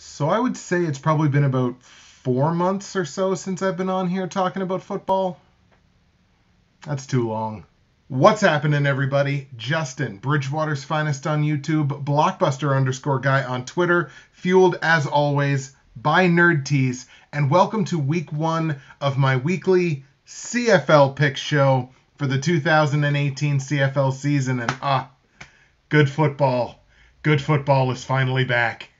So I would say it's probably been about 4 months or so since I've been on here talking about football. That's too long. What's happening, everybody? Justin, Bridgewater's Finest on YouTube, Blockbuster_Guy on Twitter, fueled as always by Nerd Tease, and welcome to week one of my weekly CFL pick show for the 2018 CFL season. And good football. Good football is finally back.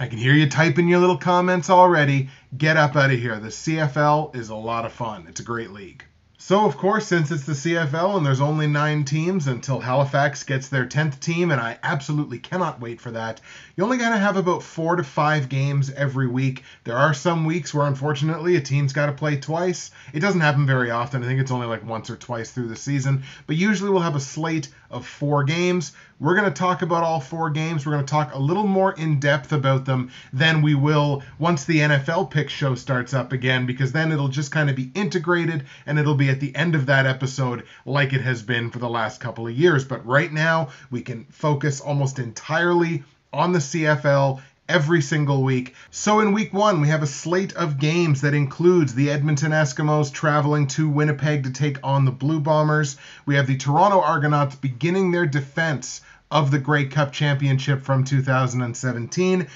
I can hear you typing your little comments already. Get up out of here. The CFL is a lot of fun. It's a great league. So, of course, since it's the CFL and there's only 9 teams until Halifax gets their 10th team, and I absolutely cannot wait for that, you only got to have about 4 to 5 games every week. There are some weeks where, unfortunately, a team's got to play twice. It doesn't happen very often. I think it's only like once or twice through the season. But usually we'll have a slate of 4 games. We're going to talk about all 4 games. We're going to talk a little more in depth about them than we will once the NFL pick show starts up again, because then it'll just kind of be integrated and it'll be at the end of that episode like it has been for the last couple of years. But right now we can focus almost entirely on the CFL every single week. So in week one, we have a slate of games that includes the Edmonton Eskimos traveling to Winnipeg to take on the Blue Bombers. We have the Toronto Argonauts beginning their defense of the Grey Cup championship from 2017.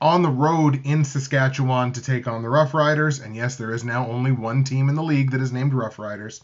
On the road in Saskatchewan to take on the Roughriders, and yes, there is now only one team in the league that is named Roughriders.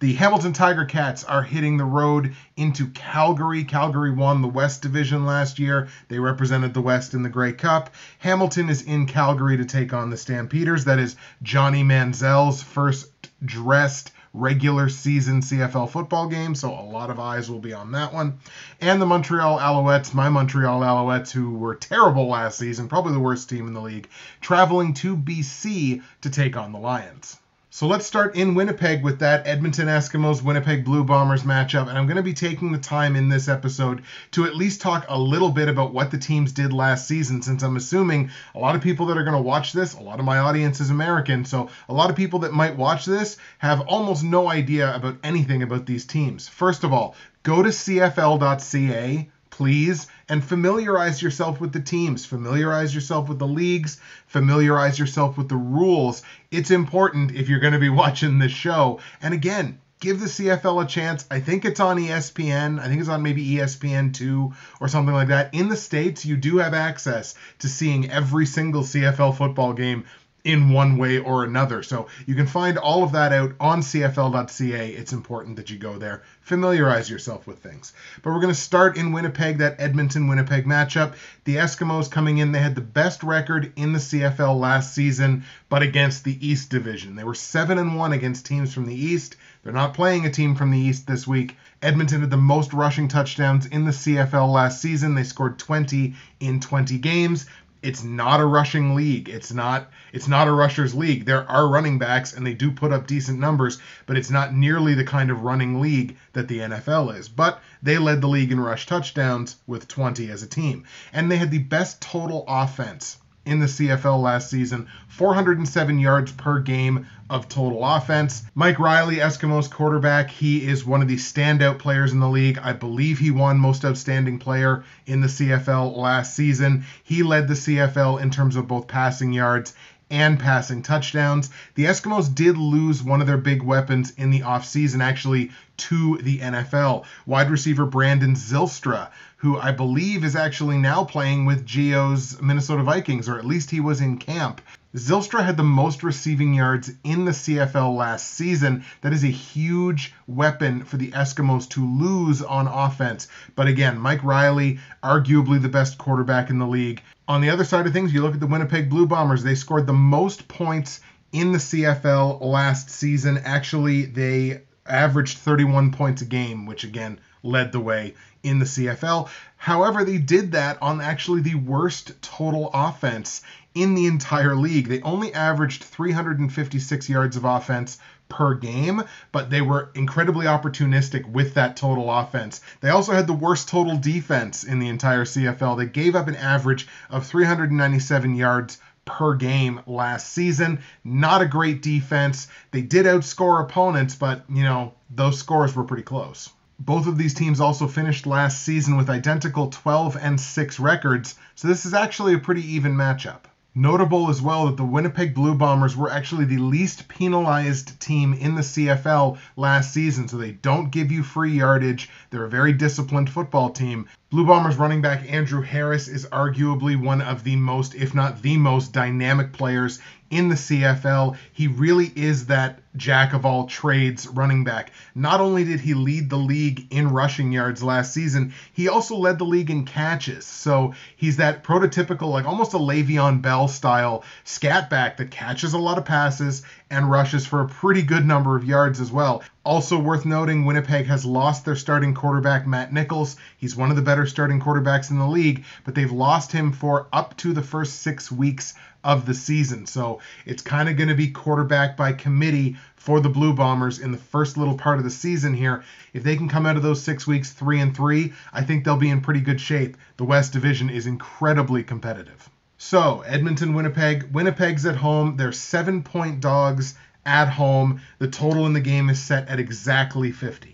The Hamilton Tiger-Cats are hitting the road into Calgary. Calgary won the West Division last year. They represented the West in the Grey Cup. Hamilton is in Calgary to take on the Stampeders. That is Johnny Manziel's first dressed regular season CFL football game, so a lot of eyes will be on that one. And the Montreal Alouettes, my Montreal Alouettes, who were terrible last season, probably the worst team in the league, traveling to BC to take on the Lions. So let's start in Winnipeg with that Edmonton Eskimos Winnipeg Blue Bombers matchup, and I'm going to be taking the time in this episode to at least talk a little bit about what the teams did last season, since I'm assuming a lot of people that are going to watch this, a lot of my audience is American, so a lot of people that might watch this have almost no idea about anything about these teams. First of all, go to cfl.ca, please, and familiarize yourself with the teams, familiarize yourself with the leagues, familiarize yourself with the rules. It's important if you're going to be watching this show. And again, give the CFL a chance. I think it's on ESPN. I think it's on maybe ESPN2 or something like that. In the States, you do have access to seeing every single CFL football game in one way or another. So you can find all of that out on CFL.ca. It's important that you go there. Familiarize yourself with things. But we're going to start in Winnipeg, that Edmonton-Winnipeg matchup. The Eskimos coming in, they had the best record in the CFL last season, but against the East Division. They were 7-1 against teams from the East. They're not playing a team from the East this week. Edmonton had the most rushing touchdowns in the CFL last season. They scored 20 in 20 games. It's not a rushing league. It's not a rusher's league. There are running backs, and they do put up decent numbers, but it's not nearly the kind of running league that the NFL is. But they led the league in rush touchdowns with 20 as a team. And they had the best total offense in the CFL last season, 407 yards per game of total offense. Mike Riley, Eskimos quarterback, he is one of the standout players in the league. I believe he won Most Outstanding Player in the CFL last season. He led the CFL in terms of both passing yards and passing touchdowns. The Eskimos did lose one of their big weapons in the offseason, actually, to the NFL. Wide receiver Brandon Zylstra, who I believe is actually now playing with Gio's Minnesota Vikings, or at least he was in camp. Zylstra had the most receiving yards in the CFL last season. That is a huge weapon for the Eskimos to lose on offense. But again, Mike Riley, arguably the best quarterback in the league. On the other side of things, you look at the Winnipeg Blue Bombers. They scored the most points in the CFL last season. Actually, they averaged 31 points a game, which again led the way in the CFL. However, they did that on actually the worst total offense in the entire league. They only averaged 356 yards of offense per game, but they were incredibly opportunistic with that total offense. They also had the worst total defense in the entire CFL. They gave up an average of 397 yards per game last season. Not a great defense. They did outscore opponents, but, you know, those scores were pretty close. Both of these teams also finished last season with identical 12-6 records, so this is actually a pretty even matchup. Notable as well that the Winnipeg Blue Bombers were actually the least penalized team in the CFL last season, so they don't give you free yardage. They're a very disciplined football team. Blue Bombers running back Andrew Harris is arguably one of the most, if not the most, dynamic players in the CFL. He really is that jack of all trades running back. Not only did he lead the league in rushing yards last season, he also led the league in catches. So he's that prototypical, like almost a Le'Veon Bell style scat back that catches a lot of passes and rushes for a pretty good number of yards as well. Also worth noting, Winnipeg has lost their starting quarterback, Matt Nichols. He's one of the better starting quarterbacks in the league, but they've lost him for up to the first 6 weeks of the season. So it's kind of going to be quarterback by committee for the Blue Bombers in the first little part of the season here. If they can come out of those 6 weeks 3-3, I think they'll be in pretty good shape. The West Division is incredibly competitive. So Edmonton, Winnipeg. Winnipeg's at home. They're 7-point dogs at home. The total in the game is set at exactly 50.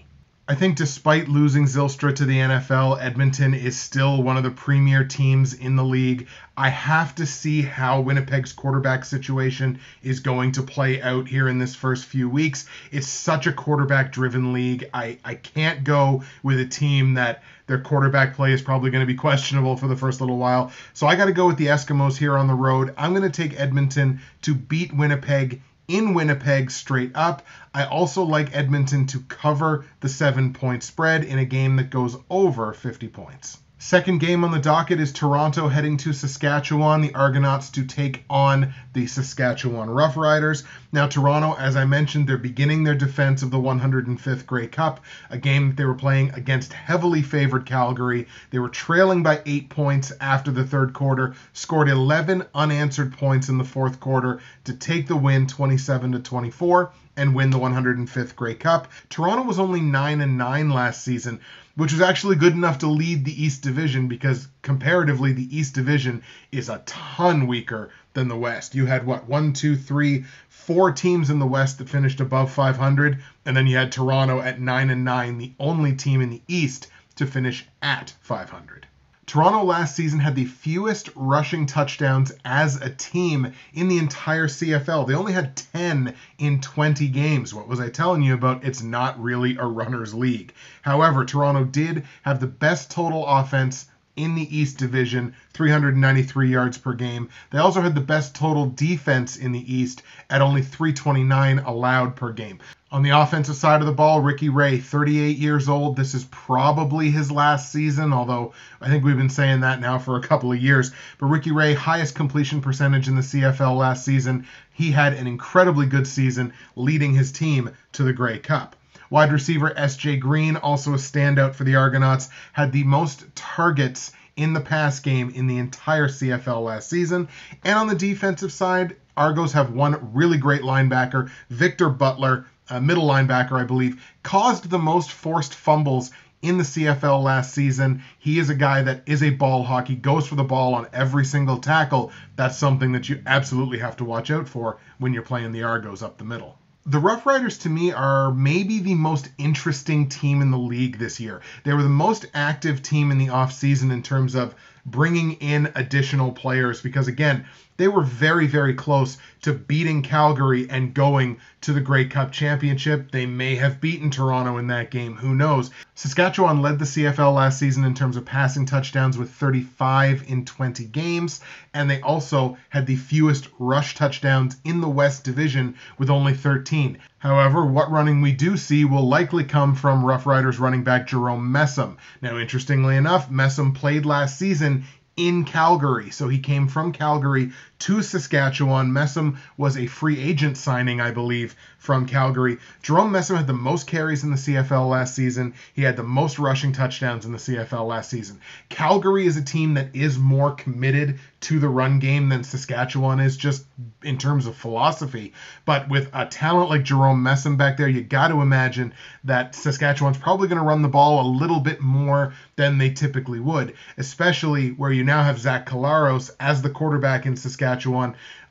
I think despite losing Zylstra to the NFL, Edmonton is still one of the premier teams in the league. I have to see how Winnipeg's quarterback situation is going to play out here in this first few weeks. It's such a quarterback-driven league. I can't go with a team that their quarterback play is probably going to be questionable for the first little while. So I got to go with the Eskimos here on the road. I'm going to take Edmonton to beat Winnipeg in Winnipeg straight up. I also like Edmonton to cover the 7-point spread in a game that goes over 50 points. Second game on the docket is Toronto heading to Saskatchewan, the Argonauts to take on the Saskatchewan Roughriders. Now Toronto, as I mentioned, they're beginning their defense of the 105th Grey Cup, a game that they were playing against heavily favored Calgary. They were trailing by 8 points after the third quarter, scored 11 unanswered points in the fourth quarter to take the win 27-24. And win the 105th Grey Cup. Toronto was only 9-9 last season, which was actually good enough to lead the East Division because comparatively the East Division is a ton weaker than the West. You had, what, 4 teams in the West that finished above 500, and then you had Toronto at 9-9, the only team in the East to finish at 500. Toronto last season had the fewest rushing touchdowns as a team in the entire CFL. They only had 10 in 20 games. What was I telling you about? It's not really a runner's league. However, Toronto did have the best total offense in the East Division, 393 yards per game. They also had the best total defense in the East at only 329 allowed per game. On the offensive side of the ball, Ricky Ray, 38 years old. This is probably his last season, although I think we've been saying that now for a couple of years. But Ricky Ray, highest completion percentage in the CFL last season. He had an incredibly good season, leading his team to the Grey Cup. Wide receiver S.J. Green, also a standout for the Argonauts, had the most targets in the pass game in the entire CFL last season. And on the defensive side, Argos have one really great linebacker, Victor Butler, a middle linebacker, I believe, caused the most forced fumbles in the CFL last season. He is a guy that is a ball hawk. He goes for the ball on every single tackle. That's something that you absolutely have to watch out for when you're playing the Argos up the middle. The Rough Riders, to me, are maybe the most interesting team in the league this year. They were the most active team in the offseason in terms of bringing in additional players because, again, they were very, very close to beating Calgary and going to the Grey Cup Championship. They may have beaten Toronto in that game. Who knows? Saskatchewan led the CFL last season in terms of passing touchdowns with 35 in 20 games, and they also had the fewest rush touchdowns in the West Division with only 13. However, what running we do see will likely come from Rough Riders running back Jerome Messam. Now, interestingly enough, Messam played last season in Calgary, so he came from Calgary to Saskatchewan. Messam was a free agent signing, I believe, from Calgary. Jerome Messam had the most carries in the CFL last season. He had the most rushing touchdowns in the CFL last season. Calgary is a team that is more committed to the run game than Saskatchewan is, just in terms of philosophy. But with a talent like Jerome Messam back there, you got to imagine that Saskatchewan's probably going to run the ball a little bit more than they typically would, especially where you now have Zach Collaros as the quarterback in Saskatchewan.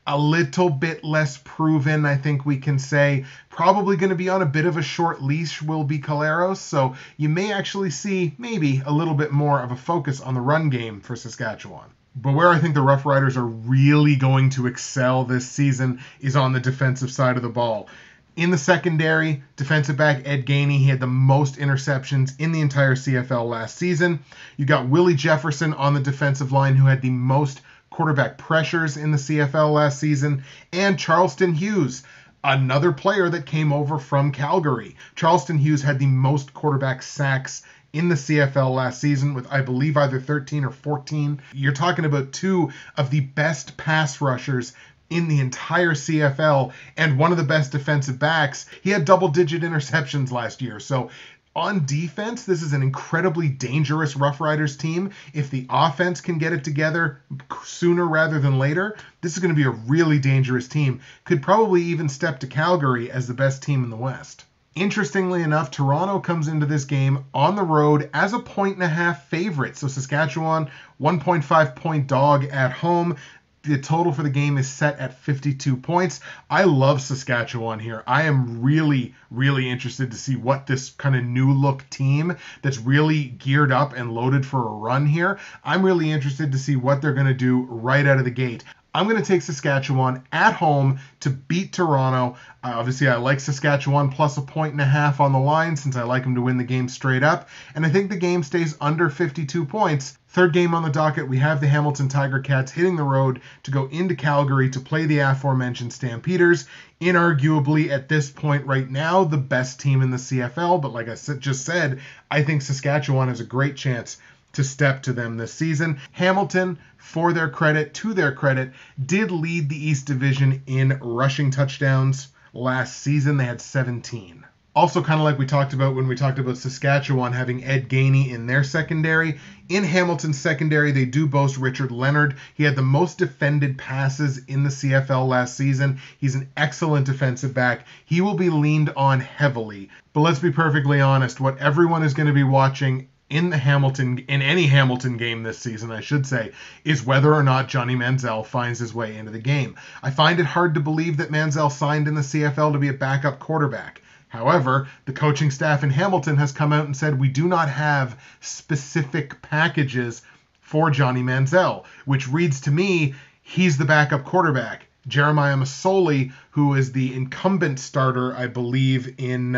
A little bit less proven, I think we can say. Probably going to be on a bit of a short leash will be Collaros, so you may actually see maybe a little bit more of a focus on the run game for Saskatchewan. But where I think the Rough Riders are really going to excel this season is on the defensive side of the ball. In the secondary, defensive back Ed Gainey, he had the most interceptions in the entire CFL last season. You got Willie Jefferson on the defensive line, who had the most quarterback pressures in the CFL last season. And Charleston Hughes, another player that came over from Calgary. Charleston Hughes had the most quarterback sacks in the CFL last season with, I believe, either 13 or 14. You're talking about two of the best pass rushers in the entire CFL, and one of the best defensive backs. He had double-digit interceptions last year. So on defense, this is an incredibly dangerous Rough Riders team. If the offense can get it together sooner rather than later, this is going to be a really dangerous team. Could probably even step to Calgary as the best team in the West. Interestingly enough, Toronto comes into this game on the road as a 1.5 favorite. So Saskatchewan, 1.5 point dog at home. The total for the game is set at 52 points. I love Saskatchewan here. I am really, really interested to see what this kind of new look team that's really geared up and loaded for a run here. I'm really interested to see what they're going to do right out of the gate. I'm going to take Saskatchewan at home to beat Toronto. Obviously, I like Saskatchewan plus 1.5 on the line since I like them to win the game straight up. And I think the game stays under 52 points. Third game on the docket, we have the Hamilton Tiger-Cats hitting the road to go into Calgary to play the aforementioned Stampeders. Inarguably, at this point right now, the best team in the CFL. But like I just said, I think Saskatchewan has a great chance to step to them this season. Hamilton, for their credit, to their credit, did lead the East Division in rushing touchdowns last season. They had 17. Also, kind of like we talked about when we talked about Saskatchewan having Ed Gainey in their secondary, in Hamilton's secondary, they do boast Richard Leonard. He had the most defended passes in the CFL last season. He's an excellent defensive back. He will be leaned on heavily. But let's be perfectly honest, what everyone is going to be watching in any Hamilton game this season, I should say, is whether or not Johnny Manziel finds his way into the game. I find it hard to believe that Manziel signed in the CFL to be a backup quarterback. However, the coaching staff in Hamilton has come out and said we do not have specific packages for Johnny Manziel, which reads to me, he's the backup quarterback. Jeremiah Masoli, who is the incumbent starter, I believe, in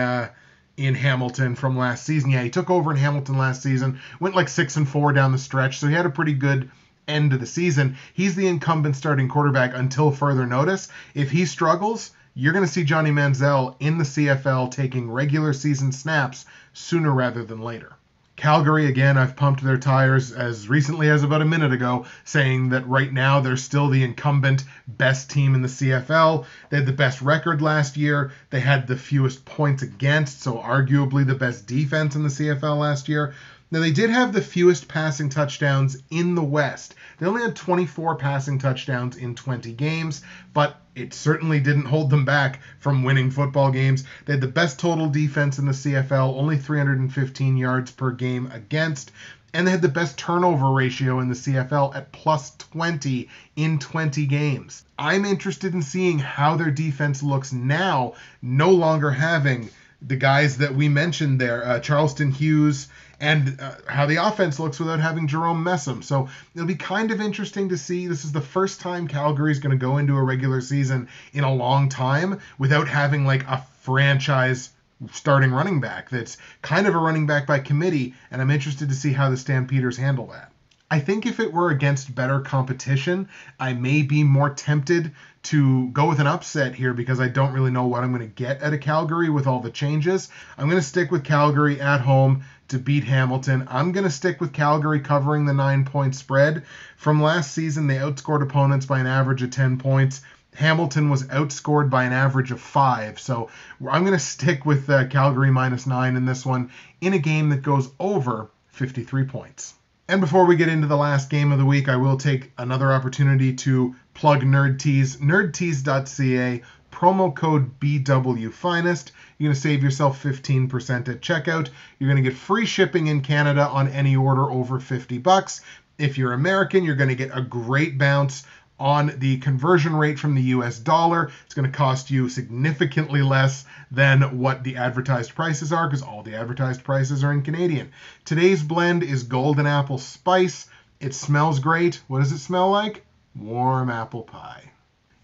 Hamilton from last season. Yeah, he took over in Hamilton last season, went like 6-4 down the stretch, so he had a pretty good end to the season. He's the incumbent starting quarterback until further notice. If he struggles, you're going to see Johnny Manziel in the CFL taking regular season snaps sooner rather than later. Calgary, again, I've pumped their tires as recently as about a minute ago, saying that right now they're still the incumbent best team in the CFL. They had the best record last year. They had the fewest points against, so arguably the best defense in the CFL last year. Now, they did have the fewest passing touchdowns in the West. They only had 24 passing touchdowns in 20 games, but it certainly didn't hold them back from winning football games. They had the best total defense in the CFL, only 315 yards per game against, and they had the best turnover ratio in the CFL at plus 20 in 20 games. I'm interested in seeing how their defense looks now, no longer having the guys that we mentioned there, Charleston Hughes, and how the offense looks without having Jerome Messam. So it'll be kind of interesting to see. This is the first time Calgary's going to go into a regular season in a long time without having like a franchise starting running back that's kind of a running back by committee, and I'm interested to see how the Stampeders handle that. I think if it were against better competition, I may be more tempted to go with an upset here because I don't really know what I'm going to get out of Calgary with all the changes. I'm going to stick with Calgary at home to beat Hamilton. I'm going to stick with Calgary covering the 9-point spread. From last season, they outscored opponents by an average of 10 points. Hamilton was outscored by an average of 5, so I'm going to stick with Calgary minus 9 in this one in a game that goes over 53 points. And before we get into the last game of the week, I will take another opportunity to plug Nerd Tease, nerdtease.ca, promo code BWFinest. You're going to save yourself 15% at checkout. You're going to get free shipping in Canada on any order over $50. If you're American, you're going to get a great bounce on the conversion rate from the US dollar. It's going to cost you significantly less than what the advertised prices are because all the advertised prices are in Canadian. Today's blend is golden apple spice, It smells great. What does it smell like? Warm apple pie.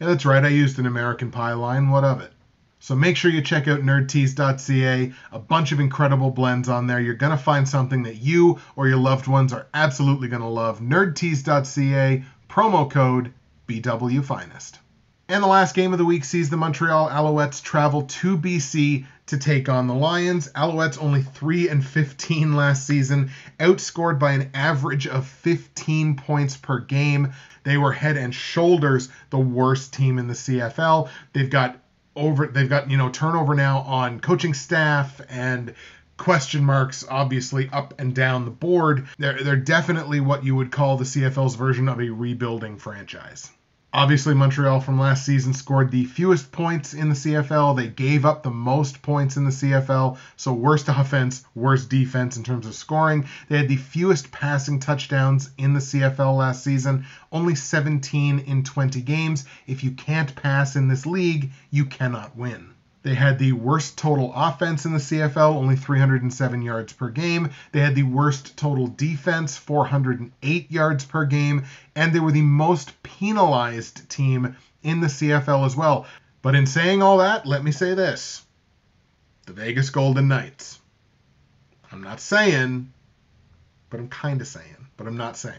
Yeah, that's right. I used an American Pie line. What of it? So make sure you check out nerdtease.ca. A bunch of incredible blends on there. You're going to find something that you or your loved ones are absolutely going to love. Nerdtease.ca, promo code BWFinest. And the last game of the week sees the Montreal Alouettes travel to BC to take on the Lions. Alouettes only 3-15 last season, outscored by an average of 15 points per game. They were head and shoulders the worst team in the CFL. They've got turnover now on coaching staff and question marks, obviously, up and down the board. They're definitely what you would call the CFL's version of a rebuilding franchise. Obviously, Montreal from last season scored the fewest points in the CFL. They gave up the most points in the CFL, so worst offense, worst defense in terms of scoring. They had the fewest passing touchdowns in the CFL last season, only 17 in 20 games. If you can't pass in this league, you cannot win. They had the worst total offense in the CFL, only 307 yards per game. They had the worst total defense, 408 yards per game. And they were the most penalized team in the CFL as well. But in saying all that, let me say this. The Vegas Golden Knights. I'm not saying, but I'm kind of saying, but I'm not saying.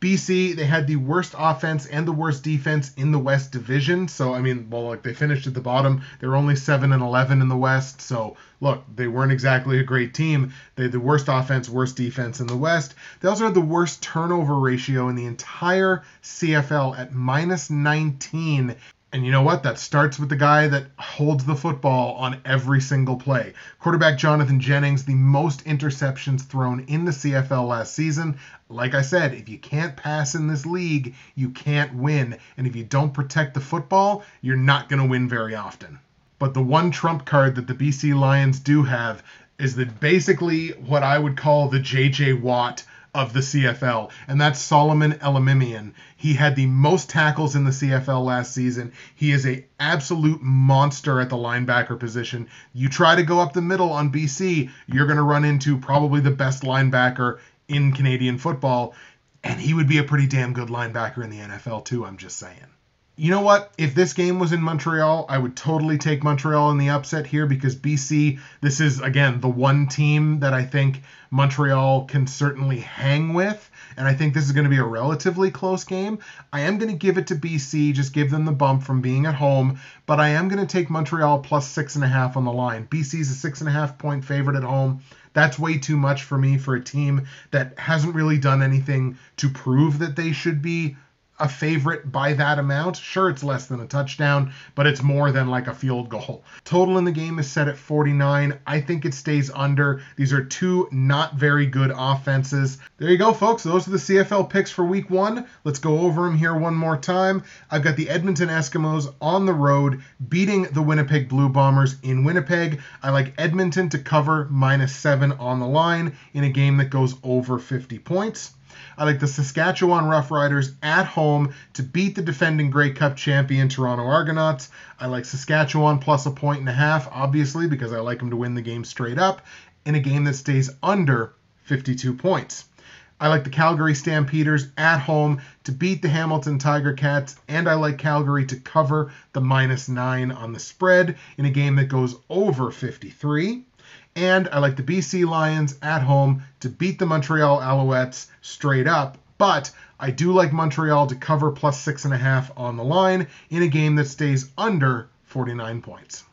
BC, they had the worst offense and the worst defense in the West Division. So, they finished at the bottom. They were only 7-11 in the West. So, look, they weren't exactly a great team. They had the worst offense, worst defense in the West. They also had the worst turnover ratio in the entire CFL at -19. And you know what? That starts with the guy that holds the football on every single play. Quarterback Jonathan Jennings, the most interceptions thrown in the CFL last season. Like I said, if you can't pass in this league, you can't win. And if you don't protect the football, you're not going to win very often. But the one trump card that the BC Lions do have is that basically what I would call the J.J. Watt of the CFL, and that's Solomon Elamimian. He had the most tackles in the CFL last season. He is an absolute monster at the linebacker position. You try to go up the middle on BC, you're going to run into probably the best linebacker in Canadian football, and he would be a pretty damn good linebacker in the NFL too, I'm just saying. You know what? If this game was in Montreal, I would totally take Montreal in the upset here because BC, this is, again, the one team that I think Montreal can certainly hang with, and I think this is going to be a relatively close game. I am going to give it to BC, just give them the bump from being at home, but I am going to take Montreal plus 6.5 on the line. BC's a 6.5-point favorite at home. That's way too much for me for a team that hasn't really done anything to prove that they should be a favorite by that amount. Sure, it's less than a touchdown, but it's more than like a field goal. Total in the game is set at 49. I think it stays under. These are two not very good offenses. There you go, folks. Those are the CFL picks for week one. Let's go over them here one more time. I've got the Edmonton Eskimos on the road beating the Winnipeg Blue Bombers in Winnipeg. I like Edmonton to cover -7 on the line in a game that goes over 50 points. I like the Saskatchewan Roughriders at home to beat the defending Grey Cup champion Toronto Argonauts. I like Saskatchewan plus 1.5, obviously, because I like them to win the game straight up, in a game that stays under 52 points. I like the Calgary Stampeders at home to beat the Hamilton Tiger-Cats, and I like Calgary to cover the -9 on the spread in a game that goes over 53. And I like the BC Lions at home to beat the Montreal Alouettes straight up. But I do like Montreal to cover plus 6.5 on the line in a game that stays under 49 points.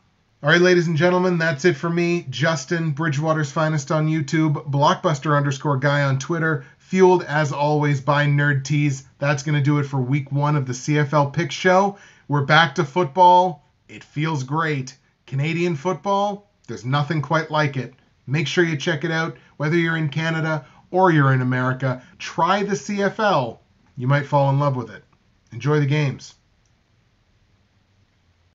All right, ladies and gentlemen, that's it for me. Justin, Bridgewater's Finest on YouTube, Blockbuster_Guy on Twitter, fueled as always by Nerd Tease. That's going to do it for week one of the CFL Pick Show. We're back to football. It feels great. Canadian football. There's nothing quite like it. Make sure you check it out, whether you're in Canada or you're in America. Try the CFL. You might fall in love with it. Enjoy the games.